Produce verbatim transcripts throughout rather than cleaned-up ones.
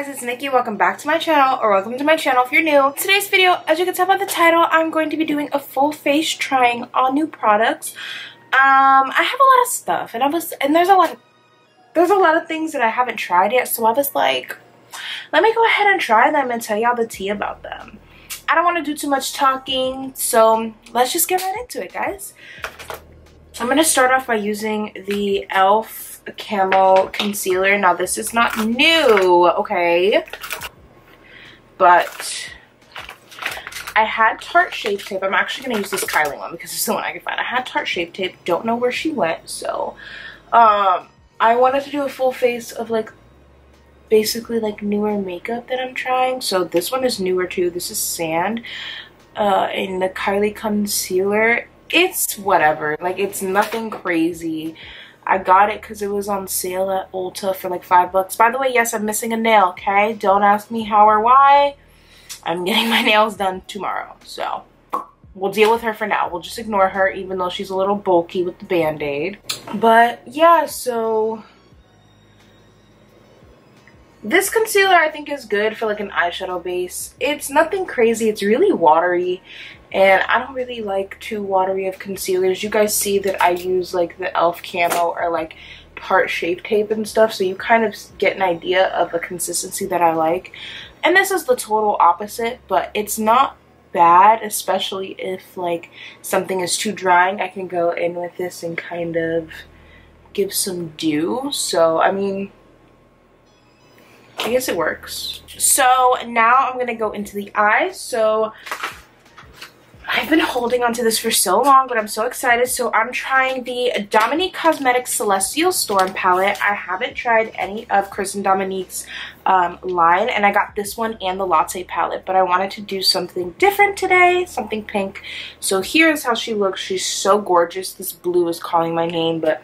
guys, it's Nikki. Welcome back to my channel, or welcome to my channel if you're new. Today's video, as you can tell by the title, I'm going to be doing a full face trying all new products. Um, I have a lot of stuff, and I was, and there's a lot, there's a lot of things that I haven't tried yet. So I was like, let me go ahead and try them and tell y'all the tea about them. I don't want to do too much talking, so let's just get right into it, guys. I'm going to start off by using the E L F Camo concealer. Now this is not new, okay, but I had Tarte Shape Tape. I'm actually going to use this Kylie one because it's the one I could find. I had Tarte Shape Tape, don't know where she went, so um I wanted to do a full face of like basically like newer makeup that I'm trying, so this one is newer too. This is Sand uh in the Kylie concealer. It's whatever, like it's nothing crazy. I got it because it was on sale at Ulta for like five bucks. By the way, yes, I'm missing a nail, okay? Don't ask me how or why. I'm getting my nails done tomorrow. So we'll deal with her for now. We'll just ignore her, even though she's a little bulky with the Band-Aid. But yeah, so this concealer I think is good for like an eyeshadow base. It's nothing crazy. It's really watery. And I don't really like too watery of concealers. You guys see that I use like the E L F Camo or like Tarte Shape Tape and stuff. So you kind of get an idea of a consistency that I like. And this is the total opposite, but it's not bad, especially if like something is too drying. I can go in with this and kind of give some dew. So, I mean, I guess it works. So now I'm gonna go into the eyes. So I've been holding onto this for so long, but I'm so excited. So I'm trying the Dominique Cosmetics Celestial Storm palette. I haven't tried any of Chris and Dominique's um, line, and I got this one and the Latte palette, but I wanted to do something different today, something pink. So here's how she looks. She's so gorgeous. This blue is calling my name, but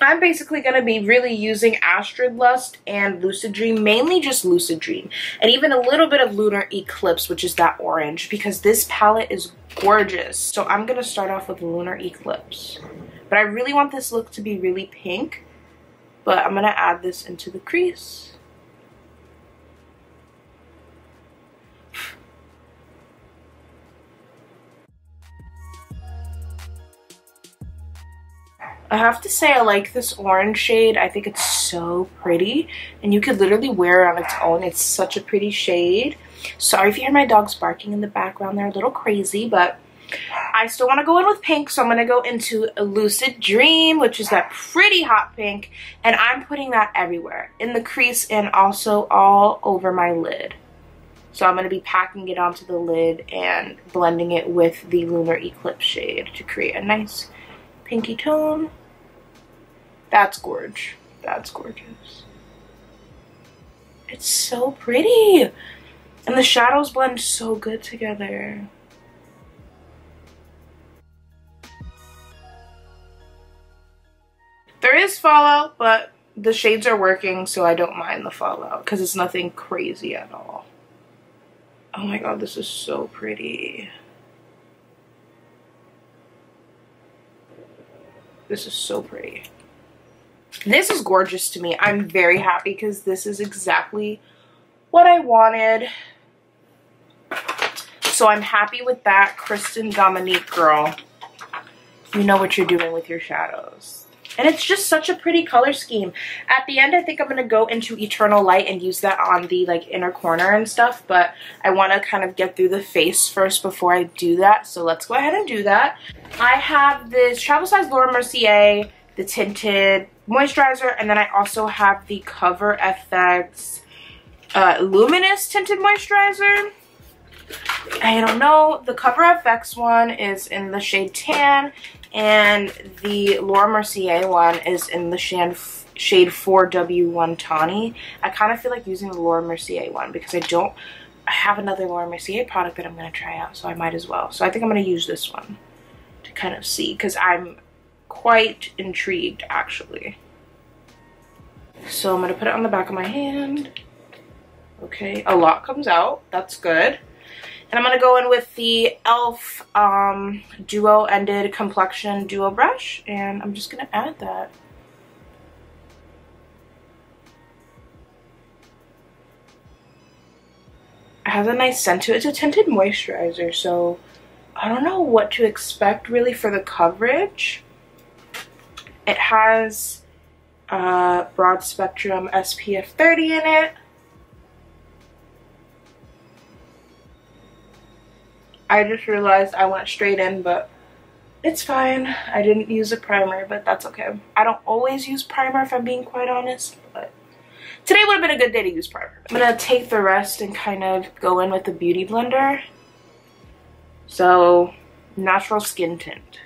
I'm basically going to be really using Astrid Lust and Lucid Dream, mainly just Lucid Dream, and even a little bit of Lunar Eclipse, which is that orange, because this palette is gorgeous. So I'm going to start off with Lunar Eclipse, but I really want this look to be really pink, but I'm going to add this into the crease. I have to say I like this orange shade. I think it's so pretty, and you could literally wear it on its own. It's such a pretty shade. Sorry if you hear my dogs barking in the background. They're a little crazy, but I still want to go in with pink, so I'm going to go into Lucid Dream, which is that pretty hot pink, and I'm putting that everywhere, in the crease and also all over my lid. So I'm going to be packing it onto the lid and blending it with the Lunar Eclipse shade to create a nice pinky tone. That's gorge. That's gorgeous. It's so pretty. And the shadows blend so good together. There is fallout, but the shades are working, so I don't mind the fallout because it's nothing crazy at all. Oh my god, this is so pretty. This is so pretty. This is gorgeous to me. I'm very happy because this is exactly what I wanted. So I'm happy with that. Chris and Dominique, girl, you know what you're doing with your shadows. And it's just such a pretty color scheme. At the end, I think I'm going to go into Eternal Light and use that on the like inner corner and stuff. But I want to kind of get through the face first before I do that. So let's go ahead and do that. I have this travel size Laura Mercier, the tinted moisturizer, and then I also have the Cover F X uh, luminous tinted moisturizer. I don't know, the Cover F X one is in the shade Tan, and the Laura Mercier one is in the shade four W one Tawny. I kind of feel like using the Laura Mercier one because I don't, I have another Laura Mercier product that I'm going to try out, so I might as well. So I think I'm going to use this one to kind of see, because I'm quite intrigued actually. So I'm going to put it on the back of my hand. Okay, a lot comes out. That's good. And I'm going to go in with the E L F um, Duo Ended Complexion Duo Brush, and I'm just going to add that. has a nice scent to it. It's a tinted moisturizer, so I don't know what to expect really for the coverage. It has uh, broad spectrum S P F thirty in it. I just realized I went straight in, but it's fine. I didn't use a primer, but that's okay. I don't always use primer, if I'm being quite honest, but today would have been a good day to use primer. I'm gonna take the rest and kind of go in with the Beauty Blender. So, natural skin tint.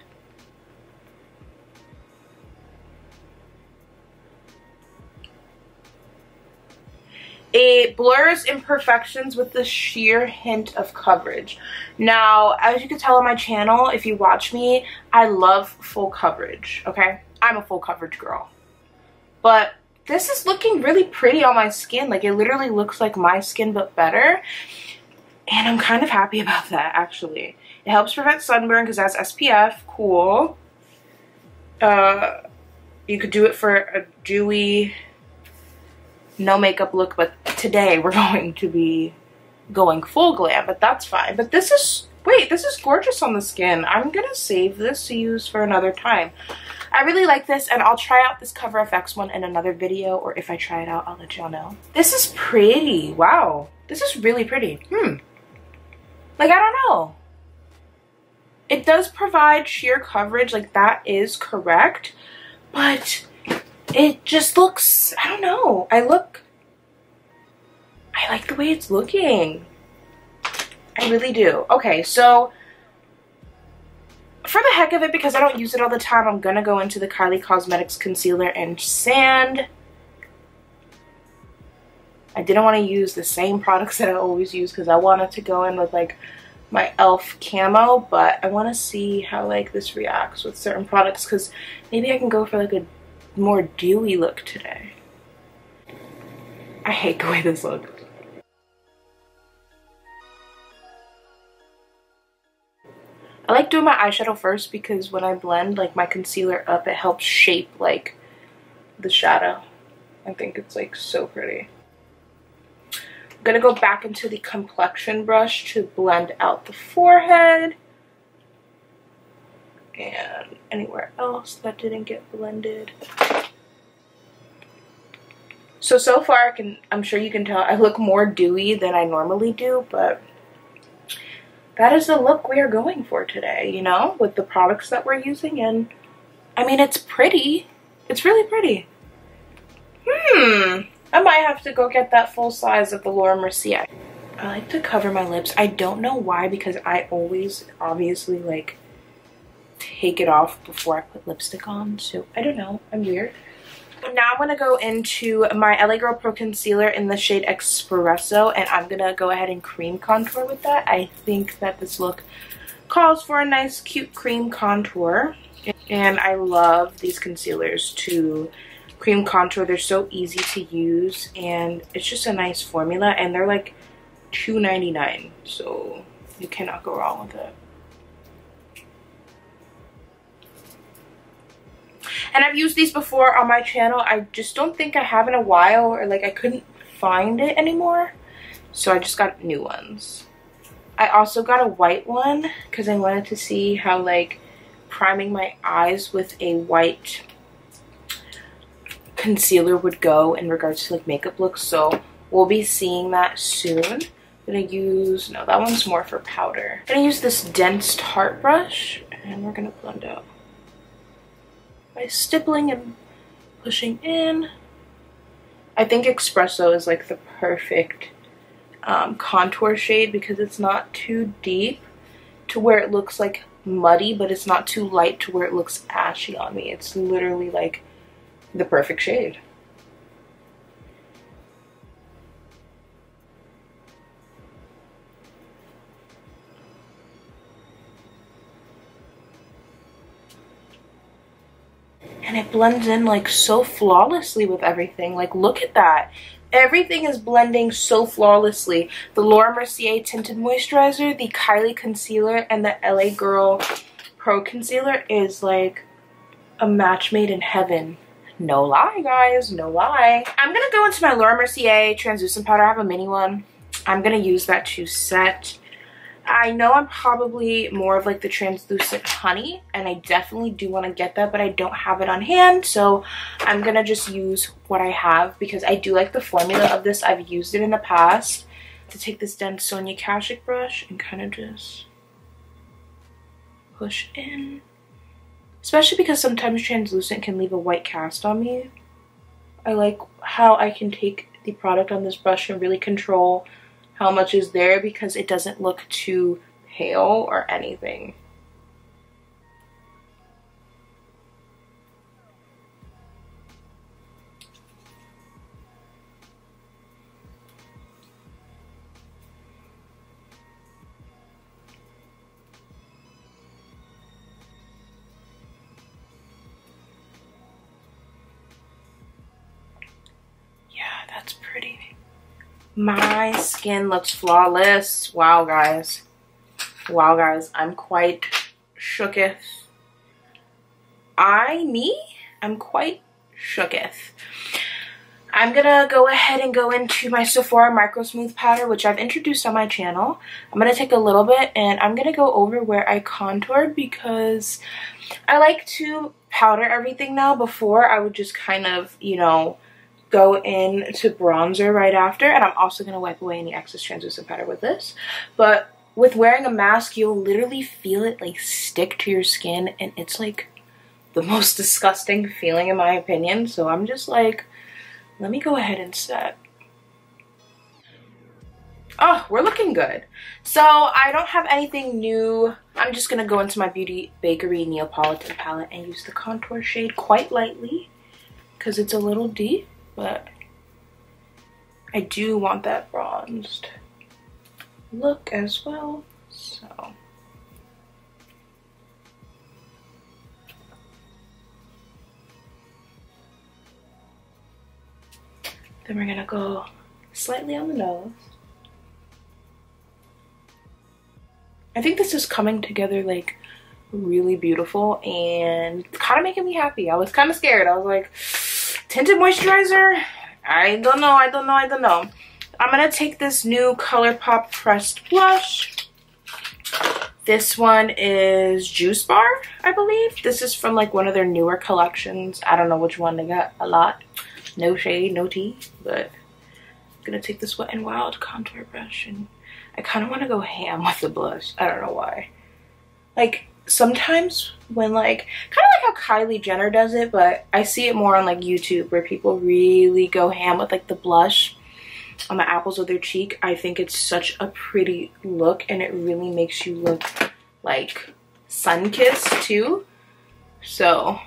It blurs imperfections with the sheer hint of coverage. Now, as you can tell on my channel, if you watch me, I love full coverage, okay? I'm a full coverage girl. But this is looking really pretty on my skin. Like, it literally looks like my skin, but better. And I'm kind of happy about that, actually. It helps prevent sunburn because that's S P F, cool. Uh, you could do it for a dewy, no makeup look, but today we're going to be going full glam, but that's fine. But this is, wait, this is gorgeous on the skin. I'm gonna save this to use for another time. I really like this, and I'll try out this Cover F X one in another video, or if I try it out, I'll let y'all know. This is pretty, wow. This is really pretty, hmm. Like, I don't know. It does provide sheer coverage, like that is correct, but it just looks, I don't know. I look, I like the way it's looking. I really do. Okay, so for the heck of it, because I don't use it all the time, I'm gonna go into the Kylie Cosmetics Concealer and Sand. I didn't want to use the same products that I always use because I wanted to go in with like my e l f camo, but I want to see how like this reacts with certain products because maybe I can go for like a more dewy look today. I hate the way this looks. I like doing my eyeshadow first because when I blend like my concealer up, it helps shape like the shadow. I think it's like so pretty. I'm gonna go back into the complexion brush to blend out the forehead and anywhere else that didn't get blended. So, so far I can, I'm sure you can tell I look more dewy than I normally do, but that is the look we are going for today, you know, with the products that we're using. And I mean, it's pretty. It's really pretty. Hmm. I might have to go get that full size of the Laura Mercier. I like to cover my lips. I don't know why, because I always obviously like take it off before I put lipstick on, so I don't know, I'm weird. Now I'm gonna go into my L A Girl Pro Concealer in the shade Espresso, and I'm gonna go ahead and cream contour with that. I think that this look calls for a nice cute cream contour, and I love these concealers to cream contour. They're so easy to use, and it's just a nice formula, and they're like two ninety-nine, so you cannot go wrong with it. And I've used these before on my channel. I just don't think I have in a while, or like I couldn't find it anymore. So I just got new ones. I also got a white one because I wanted to see how like priming my eyes with a white concealer would go in regards to like makeup looks. So we'll be seeing that soon. I'm gonna use, no, that one's more for powder. I'm gonna use this dense Tarte brush and we're gonna blend out by stippling and pushing in. I think Espresso is like the perfect um, contour shade because it's not too deep to where it looks like muddy, but it's not too light to where it looks ashy on me. It's literally like the perfect shade. And it blends in like so flawlessly with everything. Like, look at that. Everything is blending so flawlessly. The Laura Mercier Tinted Moisturizer, the Kylie Concealer, and the L A Girl Pro Concealer is like a match made in heaven. No lie, guys, no lie. I'm gonna go into my Laura Mercier Translucent Powder. I have a mini one. I'm going to use that to set. I know I'm probably more of like the translucent honey, and I definitely do want to get that, but I don't have it on hand, so I'm going to just use what I have because I do like the formula of this. I've used it in the past. To take this dense Sonia Kashuk brush and kind of just push in. Especially because sometimes translucent can leave a white cast on me. I like how I can take the product on this brush and really control how much is there because it doesn't look too pale or anything. My skin looks flawless. Wow, guys. Wow, guys. I'm quite shooketh. I, me? I'm quite shooketh. I'm gonna go ahead and go into my Sephora Micro Smooth Powder, which I've introduced on my channel. I'm gonna take a little bit, and I'm gonna go over where I contoured because I like to powder everything now. Before, I would just kind of, you know, go in to bronzer right after, and I'm also going to wipe away any excess translucent powder with this. But with wearing a mask, you'll literally feel it like stick to your skin, and it's like the most disgusting feeling in my opinion. So I'm just like, let me go ahead and set. Oh, we're looking good. So I don't have anything new. I'm just going to go into my Beauty Bakery Neapolitan palette and use the contour shade quite lightly because it's a little deep. But I do want that bronzed look as well, so. Then we're gonna go slightly on the nose. I think this is coming together like really beautiful and kind of making me happy. I was kind of scared. I was like, tinted moisturizer? I don't know, I don't know, I don't know. I'm gonna take this new ColourPop pressed blush. This one is Juice Bar, I believe. This is from like one of their newer collections. I don't know which one they got a lot. No shade, no tea, but I'm gonna take this Wet n Wild contour brush, and I kind of want to go ham with the blush. I don't know why. Like, sometimes when like kind of like how Kylie Jenner does it, but I see it more on like YouTube where people really go ham with like the blush on the apples of their cheek. I think it's such a pretty look, and it really makes you look like sun-kissed too. So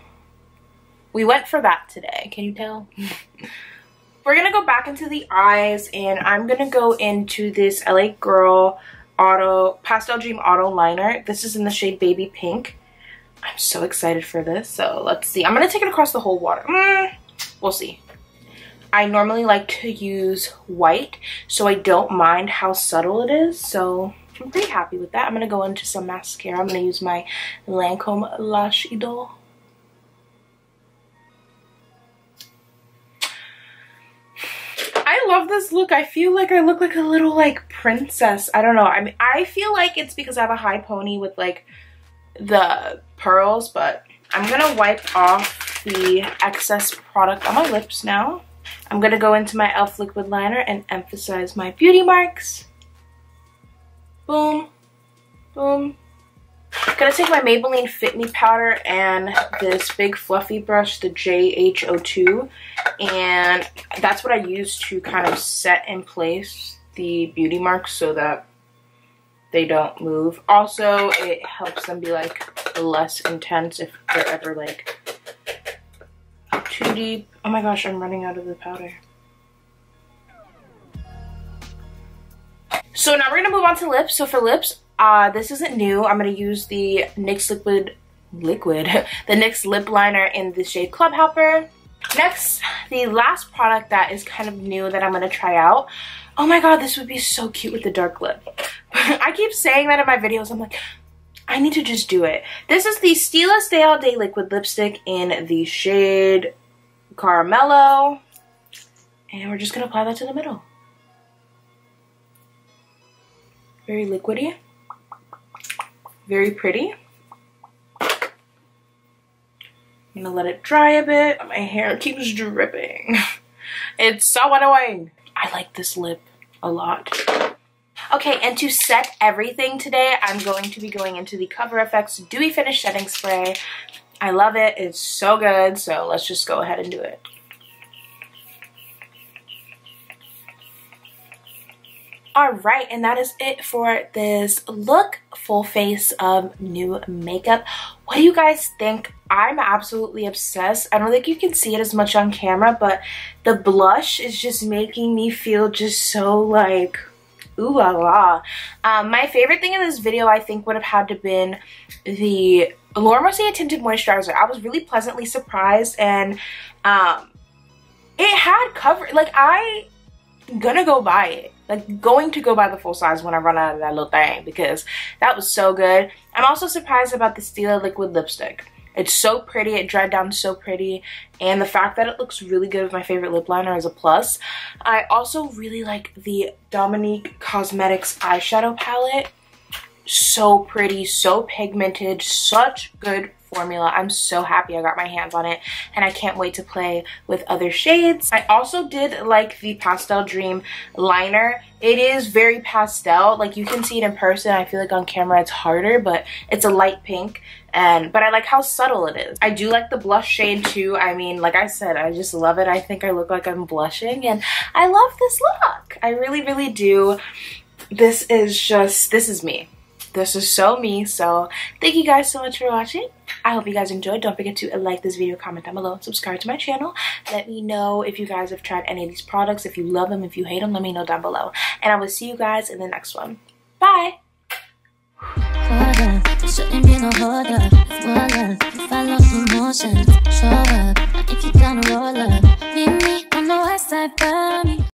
we went for that today. Can you tell? We're gonna go back into the eyes, and I'm gonna go into this L A Girl Auto Pastel Dream Auto Liner. This is in the shade Baby Pink. I'm so excited for this. So let's see. I'm going to take it across the whole water. Mm, we'll see. I normally like to use white, so I don't mind how subtle it is. So I'm pretty happy with that. I'm going to go into some mascara. I'm going to use my Lancome Lash Idol. I love this look. I feel like I look like a little like princess. I don't know. I mean, I feel like it's because I have a high pony with like the pearls, but I'm gonna wipe off the excess product on my lips now. I'm gonna go into my e l f liquid liner and emphasize my beauty marks. Boom, boom. I'm gonna take my Maybelline Fit Me powder and this big fluffy brush, the J H zero two, and that's what I use to kind of set in place the beauty marks so that they don't move. Also, it helps them be like less intense if they're ever like too deep. Oh my gosh, I'm running out of the powder. So now we're gonna move on to lips. So for lips, Uh, this isn't new. I'm going to use the NYX liquid, liquid, the NYX lip liner in the shade Club Helper. Next, the last product that is kind of new that I'm going to try out. Oh my god, this would be so cute with the dark lip. I keep saying that in my videos. I'm like, I need to just do it. This is the Stila Stay All Day Liquid Lipstick in the shade Caramelo. And we're just going to apply that to the middle. very liquidy, very pretty. I'm gonna let it dry a bit. My hair keeps dripping. It's so annoying. I like this lip a lot. Okay, and to set everything today, I'm going to be going into the Cover F X Dewy Finish Setting Spray. I love it. It's so good. So let's just go ahead and do it. Alright, and that is it for this look, full face of new makeup. What do you guys think? I'm absolutely obsessed. I don't think you can see it as much on camera, but the blush is just making me feel just so like... ooh la la. Um, my favorite thing in this video I think would have had to been the Laura Mercier Tinted Moisturizer. I was really pleasantly surprised, and um, it had cover. Like, I'm gonna go buy it. Like, going to go buy the full size when I run out of that little thing, because that was so good. I'm also surprised about the Stila Liquid Lipstick. It's so pretty. It dried down so pretty. And the fact that it looks really good with my favorite lip liner is a plus. I also really like the Dominique Cosmetics eyeshadow palette. So pretty, so pigmented, such good formula. I'm so happy I got my hands on it, and I can't wait to play with other shades. I also did like the Pastel Dream liner. It is very pastel. Like, you can see it in person. I feel like on camera it's harder, but it's a light pink, and but I like how subtle it is. I do like the blush shade too. I mean, like I said, I just love it. I think I look like I'm blushing, and I love this look. I really, really do. This is just, this is me. This is so me. So thank you guys so much for watching. I hope you guys enjoyed. Don't forget to like this video, comment down below, and subscribe to my channel. Let me know if you guys have tried any of these products, if you love them, if you hate them, let me know down below. And I will see you guys in the next one. Bye! Shouldn't be no holder. One love, follow emotions. Show up if you down a roller. Meet me on the west side, by me.